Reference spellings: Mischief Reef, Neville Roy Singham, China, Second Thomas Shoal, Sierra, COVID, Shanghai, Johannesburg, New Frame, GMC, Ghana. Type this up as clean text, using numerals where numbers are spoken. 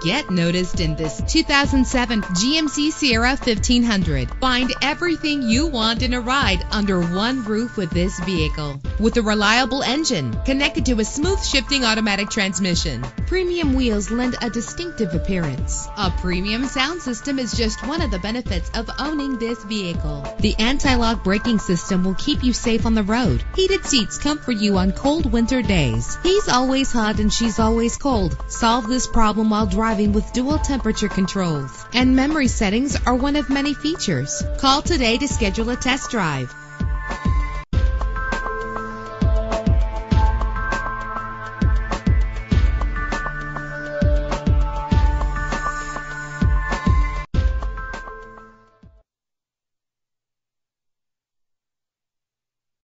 Get noticed in this 2007 GMC Sierra 1500. Find everything you want in a ride under one roof with this vehicle. With a reliable engine connected to a smooth shifting automatic transmission, premium wheels lend a distinctive appearance. A premium sound system is just one of the benefits of owning this vehicle. The anti-lock braking system will keep you safe on the road. Heated seats comfort you on cold winter days. He's always hot and she's always cold. Solve this problem while driving with dual temperature controls, and memory settings are one of many features. Call today to schedule a test drive.